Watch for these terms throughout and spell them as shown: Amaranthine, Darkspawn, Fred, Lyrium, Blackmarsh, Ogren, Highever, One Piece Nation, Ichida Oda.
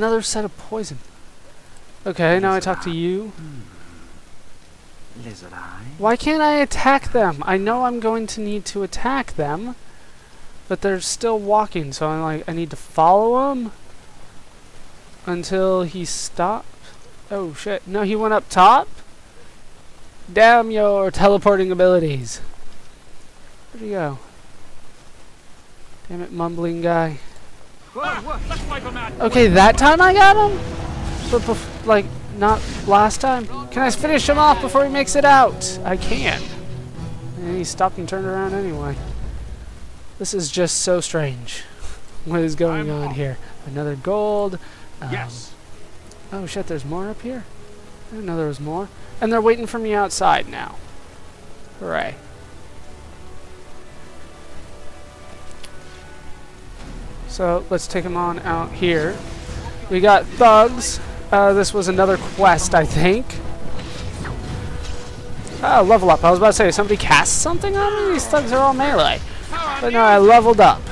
Another set of poison. Okay, now I talk to you. Lizard eye. Why can't I attack them? I know I'm going to need to attack them, but they're still walking, so I'm like, I need to follow him until he stopped. Oh shit, no, he went up top? Damn your teleporting abilities. Where'd he go? Damn it, mumbling guy. Okay, that time I got him? But, like, not last time? Can I finish him off before he makes it out? I can. And he stopped and turned around anyway. This is just so strange. What is going on here? Another gold. Yes. Oh shit, there's more up here? I didn't know there was more. And they're waiting for me outside now. Hooray. So, let's take him on out here. We got thugs. This was another quest, I think. Oh, level up. I was about to say, somebody cast something on me? These thugs are all melee. But no, I leveled up.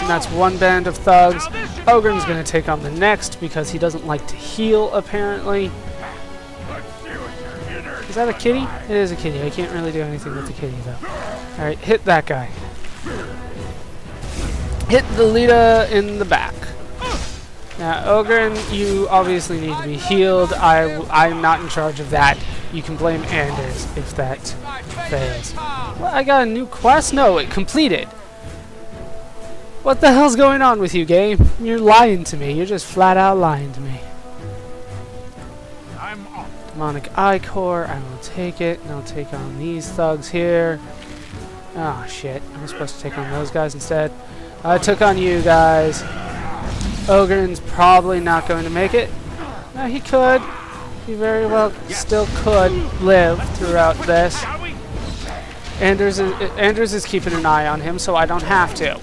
And that's one band of thugs. Ogren's going to take on the next because he doesn't like to heal, apparently. Is that a kitty? It is a kitty. I can't really do anything with the kitty, though. Alright, hit that guy. Hit the leader in the back. Now, Ogren, you obviously need to be healed. I'm not in charge of that. You can blame Anders if that fails. Well, I got a new quest? No, it completed. What the hell's going on with you, game? You're lying to me. You're just flat out lying to me. I'm off. Demonic Eye Core. I will take it, and I'll take on these thugs here. Ah, shit. I'm supposed to take on those guys instead. I took on you guys. Ogren's probably not going to make it. No, he could. He very well still could live throughout this. Anders is keeping an eye on him, so I don't have to.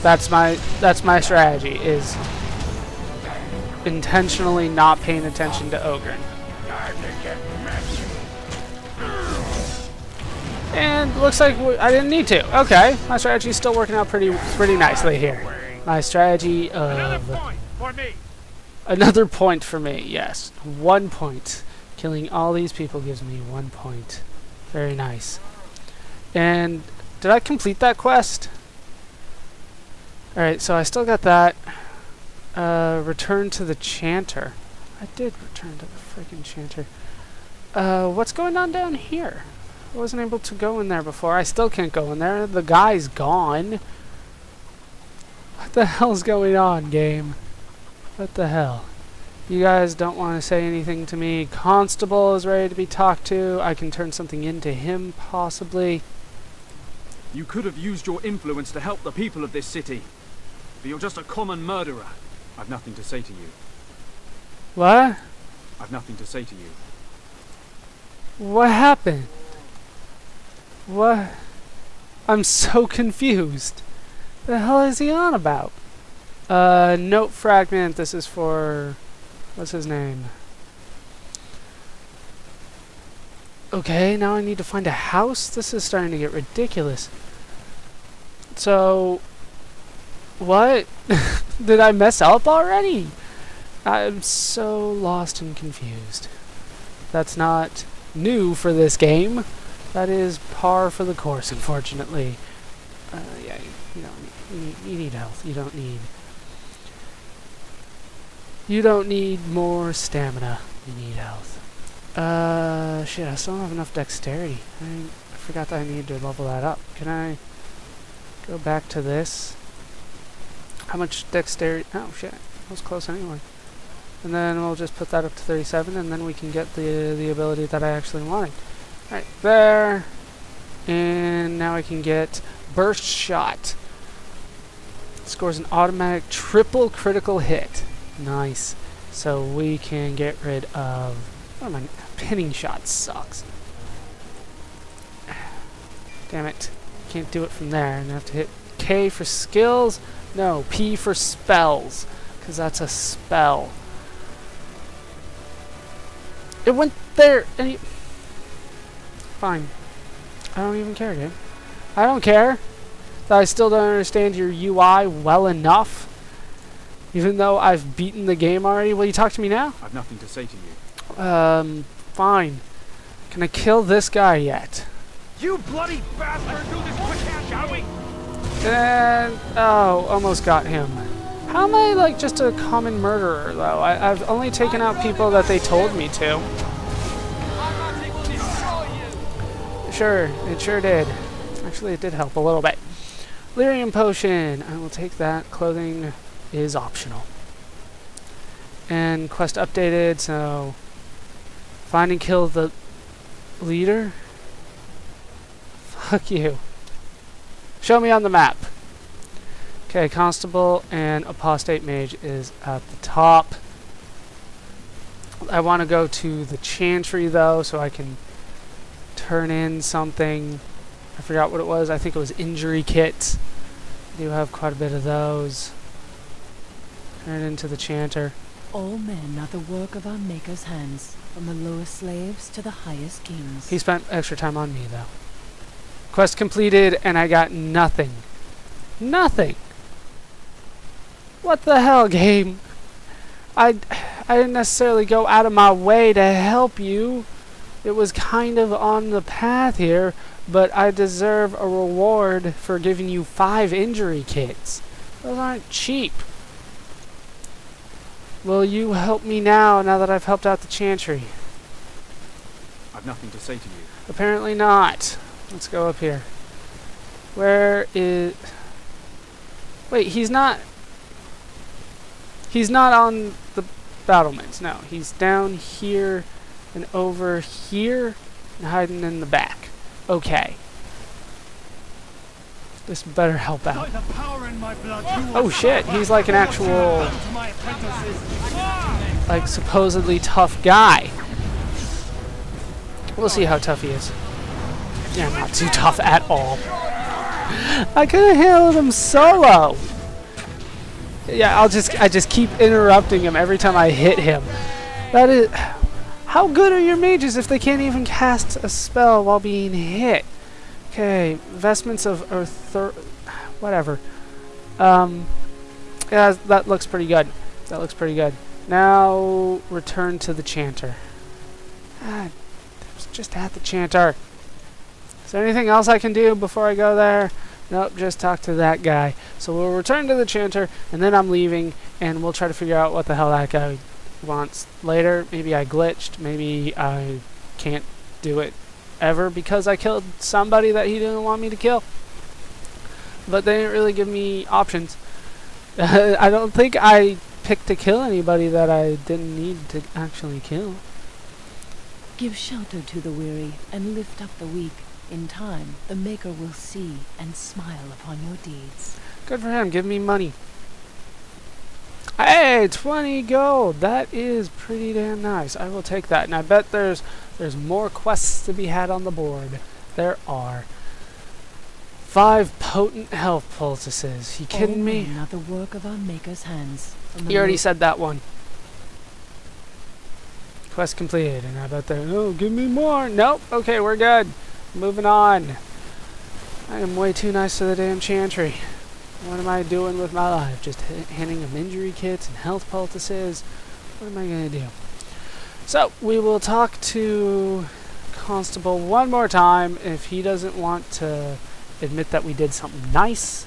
That's my strategy, is intentionally not paying attention to Ogren. And looks like I didn't need to. Okay, my strategy's still working out pretty nicely here. My strategy of... Another point for me. Another point for me, yes. 1 point. Killing all these people gives me 1 point. Very nice. And did I complete that quest? Alright, so I still got that. Return to the Chanter. I did return to the freaking Chanter. What's going on down here? I wasn't able to go in there before. I still can't go in there. The guy's gone. What the hell's going on, game? What the hell? You guys don't want to say anything to me. Constable is ready to be talked to. I can turn something into him, possibly. You could have used your influence to help the people of this city. But you're just a common murderer. I've nothing to say to you. What? I've nothing to say to you. What happened? What? I'm so confused. The hell is he on about? Note fragment. This is for... What's his name? Okay, now I need to find a house? This is starting to get ridiculous. So... What? Did I mess up already? I'm so lost and confused. That's not new for this game. That is par for the course, unfortunately. Yeah, you don't need... You need health. You don't need more stamina. You need health. Shit, I still don't have enough dexterity. I forgot that I needed to level that up. Can I go back to this? How much dexterity? Oh shit, I was close anyway. And then we'll just put that up to 37, and then we can get the ability that I actually wanted. All right, there. And now I can get burst shot. Scores an automatic triple critical hit. Nice. So we can get rid of... Oh, my pinning shot sucks. Damn it. Can't do it from there. I'm going to have to hit K for skills. No, P for spells. Because that's a spell. It went there. And fine. I don't even care, dude. I don't care. I still don't understand your UI well enough Even though I've beaten the game already? Will you talk to me now? I've nothing to say to you. Fine. Can I kill this guy yet? You bloody bastard! Let's do this quick, shall we? And... oh, almost got him. How am I, like, just a common murderer, though? I've only taken out people that they told me to. Sure, it sure did. Actually, it did help a little bit. Lyrium potion. I will take that. Clothing is optional. And quest updated, so... find and kill the leader? Fuck you. Show me on the map. Okay, Constable and Apostate Mage is at the top. I want to go to the Chantry, though, so I can turn in something. I forgot what it was. I think it was Injury Kits. I do have quite a bit of those. Turn into the Chanter. All men are the work of our Maker's hands, from the lowest slaves to the highest kings. He spent extra time on me, though. Quest completed, and I got nothing. Nothing. What the hell, game? I didn't necessarily go out of my way to help you. It was kind of on the path here, but I deserve a reward for giving you 5 injury kits. Those aren't cheap. Will you help me now that I've helped out the Chantry? I've nothing to say to you. Apparently not. Let's go up here. Where is... wait, he's not... he's not on the battlements. No, he's down here and over here and hiding in the back. Okay. This better help out. Oh shit, he's like an actual... like supposedly tough guy. We'll see how tough he is. Yeah, not too tough at all. I could have handled him solo. Yeah, I just keep interrupting him every time I hit him. That is... how good are your mages if they can't even cast a spell while being hit? Okay, vestments of whatever. Yeah, that looks pretty good. That looks pretty good. Now return to the Chanter. I was just at the Chanter. Is there anything else I can do before I go there? Nope, just talk to that guy. So we'll return to the Chanter, and then I'm leaving, and we'll try to figure out what the hell that guy wants later. Maybe I glitched. Maybe I can't do it ever because I killed somebody that he didn't want me to kill. But they didn't really give me options. I don't think I picked to kill anybody that I didn't need to actually kill. Give shelter to the weary and lift up the weak. In time, the Maker will see and smile upon your deeds. Good for him. Give me money. Hey, 20 gold. That is pretty damn nice. I will take that. And I bet there's more quests to be had on the board. There are. 5 potent health poultices. You kidding me? All men are the work of our Maker's hands. You already said that one. Quest completed. And I bet they're... oh, give me more. Nope. Okay, we're good. Moving on. I am way too nice to the damn Chantry. What am I doing with my life? Just handing them injury kits and health poultices? What am I going to do? So, we will talk to Constable one more time. If he doesn't want to admit that we did something nice.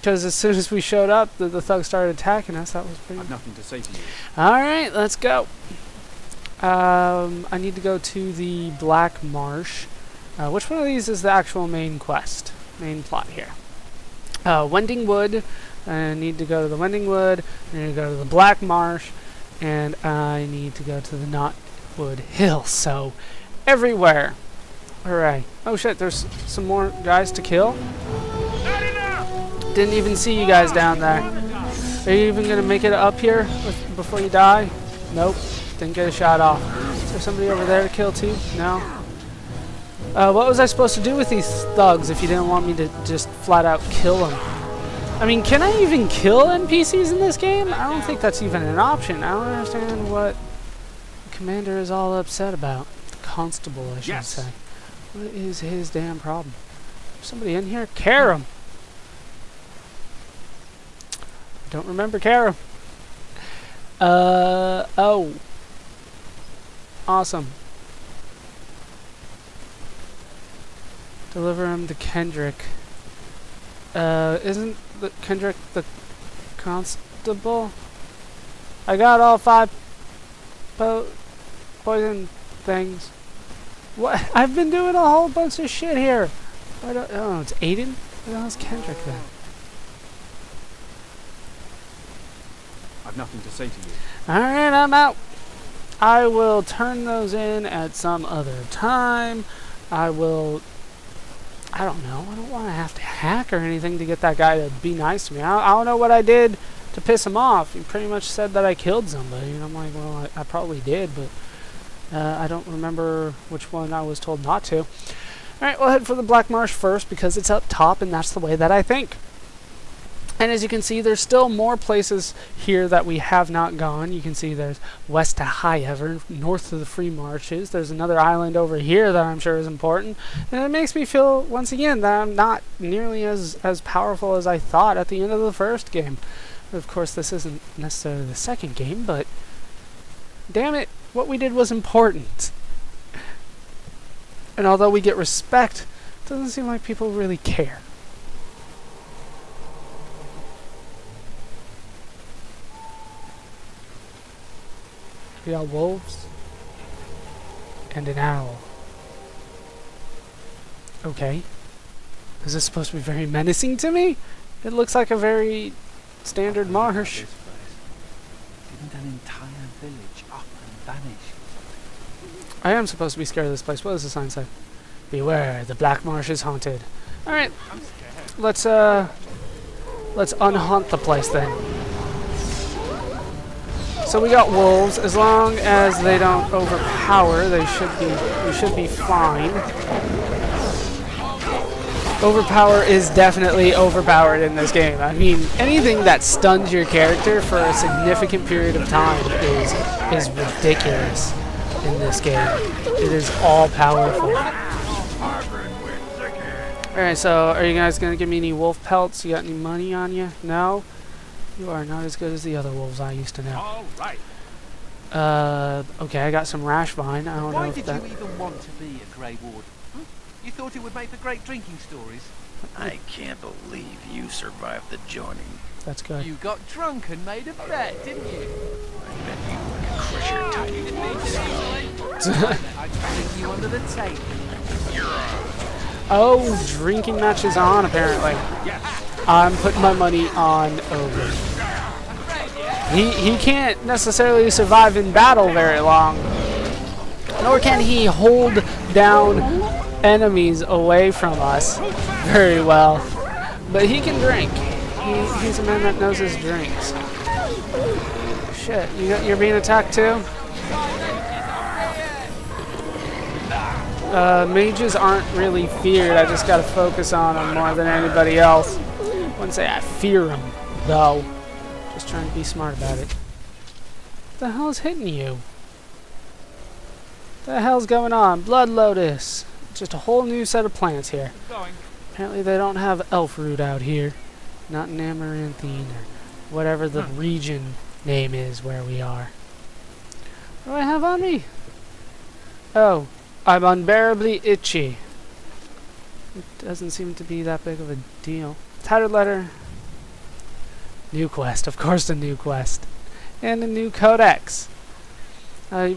Because as soon as we showed up, the thugs started attacking us. That was pretty... I've nothing to say to you. Alright, let's go. I need to go to the Blackmarsh. Which one of these is the actual main quest? Main plot here. Wending Wood. I need to go to the Wending Wood. I need to go to the Blackmarsh. And I need to go to the Knotwood Hill. So, everywhere. Hooray. Oh shit, there's some more guys to kill. Didn't even see you guys down there. Are you even going to make it up here before you die? Nope. Didn't get a shot off. Is there somebody over there to kill too? No. What was I supposed to do with these thugs if you didn't want me to just flat out kill them? I mean, can I even kill NPCs in this game? I don't think that's even an option. I don't understand what the commander is all upset about. The constable, I should say. What is his damn problem? Is somebody in here? Care him! Don't remember Kara. Oh. Awesome. Deliver him to Kendrick. Isn't the Kendrick the constable? I got all 5 poison things. What? I've been doing a whole bunch of shit here. Oh, it's Aiden? Who the hell's Kendrick then? I've nothing to say to you. Alright, I'm out. I will turn those in at some other time. I will... I don't know. I don't want to have to hack or anything to get that guy to be nice to me. I don't know what I did to piss him off. He pretty much said that I killed somebody. And I'm like, well, I probably did, but... I don't remember which one I was told not to. Alright, we'll head for the Blackmarsh first because it's up top and that's the way that I think. And as you can see, there's still more places here that we have not gone. You can see there's west to Highever, north of the Free Marshes. There's another island over here that I'm sure is important. And it makes me feel, once again, that I'm not nearly as powerful as I thought at the end of the first game. Of course, this isn't necessarily the second game, but... damn it, what we did was important. And although we get respect, it doesn't seem like people really care. We got wolves and an owl. Okay. Is this supposed to be very menacing to me? It looks like a very standard marsh. Didn't an entire village up and vanish? I am supposed to be scared of this place. What does the sign say? Beware, the Blackmarsh is haunted. Alright. Let's unhaunt the place then. So we got wolves. As long as they don't overpower, we should be fine. Overpower is definitely overpowered in this game. I mean, anything that stuns your character for a significant period of time is ridiculous in this game. It is all powerful. Alright, so are you guys gonna give me any wolf pelts? You got any money on you? No? You are not as good as the other wolves I used to know. All right. Okay, I got some rash vine. I don't know if that... Why did you even want to be a Grey Ward? Hmm? You thought it would make for great drinking stories? I can't believe you survived the joining. That's good. You got drunk and made a bet, didn't you? I bet you were going to crush your tiny wolf's skull. I'd bring you under the table. You're on. Oh, drinking match is on, apparently. Yes. I'm putting my money on Ogre. He can't necessarily survive in battle very long, nor can he hold down enemies away from us very well. But he can drink. He's a man that knows his drinks. Shit, you're being attacked too? Mages aren't really feared. I just gotta focus on them more than anybody else. I wouldn't say I fear him, though. Just trying to be smart about it. What the hell is hitting you? What the hell's going on? Blood lotus. Just a whole new set of plants here. Apparently they don't have elf root out here. Not in Amaranthine or whatever the region name is where we are. What do I have on me? Oh, I'm unbearably itchy. It doesn't seem to be that big of a deal. Title letter, new quest, of course a new quest, and a new codex. I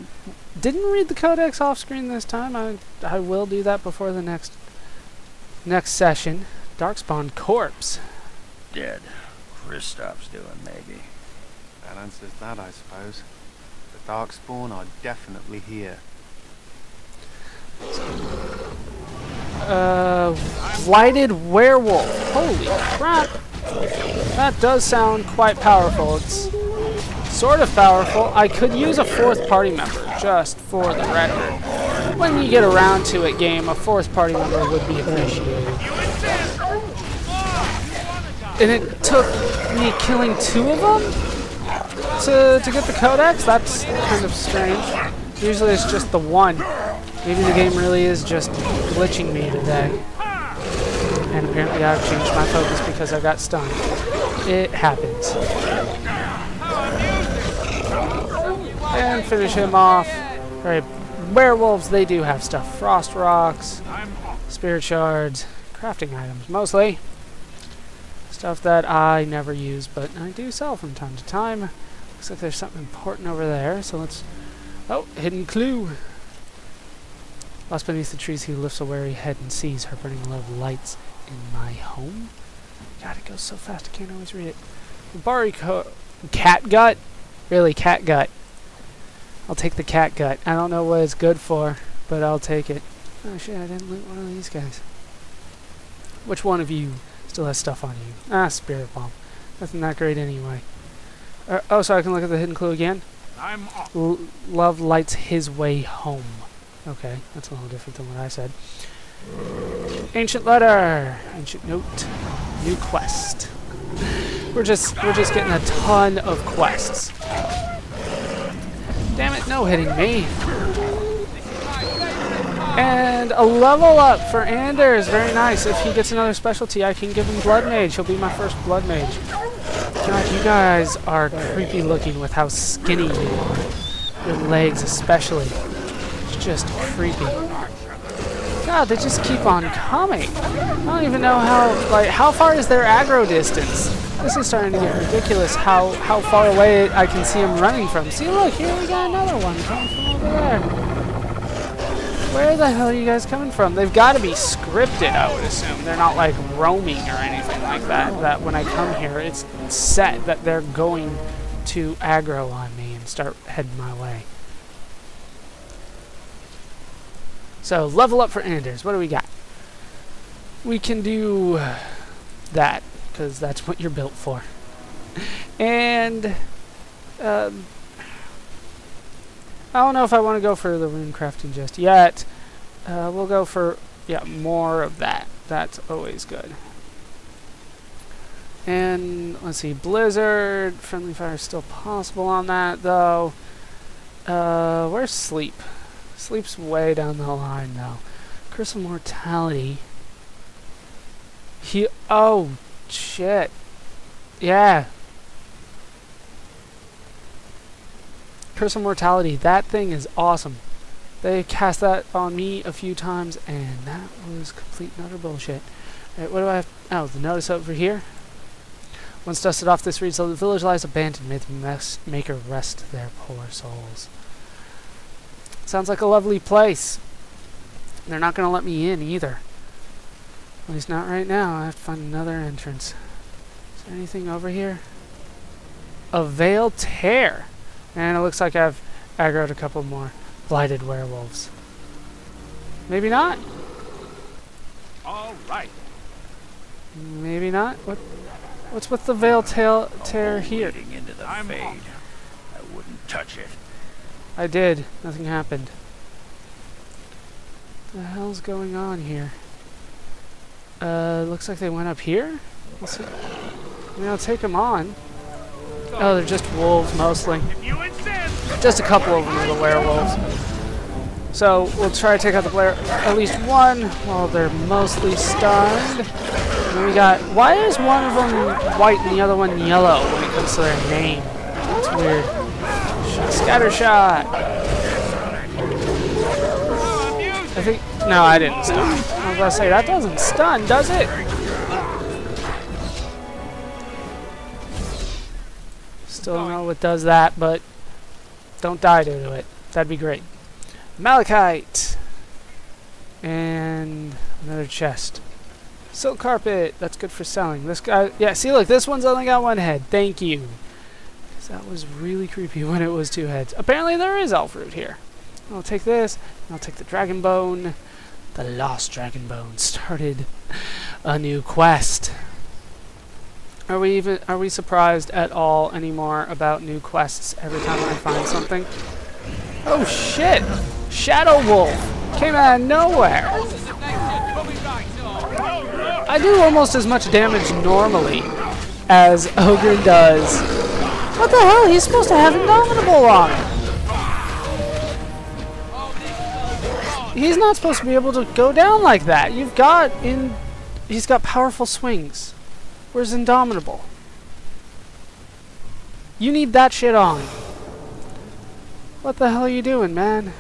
didn't read the codex off screen this time. I will do that before the next session. Darkspawn corpse. Dead. Christoph's doing maybe. That answers that, I suppose. The Darkspawn are definitely here. Blighted werewolf. Holy crap. That does sound quite powerful. It's sort of powerful. I could use a 4th party member, just for the record. When you get around to it, game, a 4th party member would be appreciated. And it took me killing 2 of them to get the codex? That's kind of strange. Usually it's just the one. Maybe the game really is just glitching me today. And apparently I've changed my focus because I got stunned. it happens. And finish him off. Alright, werewolves, they do have stuff. Frost rocks, spirit shards, crafting items mostly. Stuff that I never use, but I do sell from time to time. Looks like there's something important over there, so let's... Oh, hidden clue! Lost beneath the trees, he lifts a wary head and sees her burning low lights in my home. God, it goes so fast, I can't always read it. Bari cat gut? Really, cat gut. I'll take the cat gut. I don't know what it's good for, but I'll take it. Oh shit, I didn't loot one of these guys. Which one of you still has stuff on you? Ah, spirit bomb. Nothing that great anyway. Oh, so I can look at the hidden clue again? Love lights his way home. Okay, that's a little different than what I said. Ancient letter! Ancient note. New quest. We're just getting a ton of quests. Damn it, no hitting me. And a level up for Anders. Very nice. If he gets another specialty, I can give him Blood Mage. He'll be my first Blood Mage. God, you guys are creepy looking with how skinny you are. Your legs especially. It's just creepy. God, they just keep on coming. I don't even know how far is their aggro distance? This is starting to get ridiculous how far away I can see them running from. See, look, here we got another one coming from over there. Where the hell are you guys coming from? They've got to be scripted, I would assume. They're not, like, roaming or anything like that. That when I come here, it's set that they're going to aggro on me and start heading my way. So, level up for Anders. What do we got? We can do that, because that's what you're built for. And, I don't know if I want to go for the rune crafting just yet. We'll go for, yeah, more of that. That's always good. And, let's see, Blizzard. Friendly fire is still possible on that, though. Where's sleep? Sleep's way down the line, though. Curse of Mortality. Oh, shit. Yeah. Curse of Mortality. That thing is awesome. They cast that on me a few times, and that was complete and utter bullshit. Alright, what do I have? Oh, the notice over here. Once dusted off, this reads, the village lies abandoned. May the maker rest their poor souls. Sounds like a lovely place. They're not going to let me in either. At least not right now. I have to find another entrance. Is there anything over here? A Veil Tear. And it looks like I've aggroed a couple more blighted werewolves. Maybe not? All right. Maybe not? What's with the Veil Tear here? Into the fade. I wouldn't touch it. I did. Nothing happened. What the hell's going on here? Looks like they went up here? Let's see. I mean, I'll take them on. Oh, they're just wolves, mostly. Just a couple of them are the werewolves. So, we'll try to take out the player. At least one, while they're mostly stunned. And then we got... Why is one of them white and the other one yellow when it comes to their name? That's weird. Scatter shot. I think... No, I didn't stun. I was about to say, that doesn't stun, does it? Still don't know what does that, but... Don't die due to it. That'd be great. Malachite! And... Another chest. Silk carpet. That's good for selling. This guy... Yeah, see, look, this one's only got one head. Thank you. That was really creepy when it was two heads. Apparently there is elf root here. I'll take this, and I'll take the dragon bone. The lost dragon bone started a new quest. Are we surprised at all anymore about new quests every time I find something? Oh shit! Shadow Wolf came out of nowhere. I do almost as much damage normally as Ogre does. What the hell? He's supposed to have Indomitable on him. He's not supposed to be able to go down like that. He's got powerful swings. Where's Indomitable? You need that shit on. What the hell are you doing, man?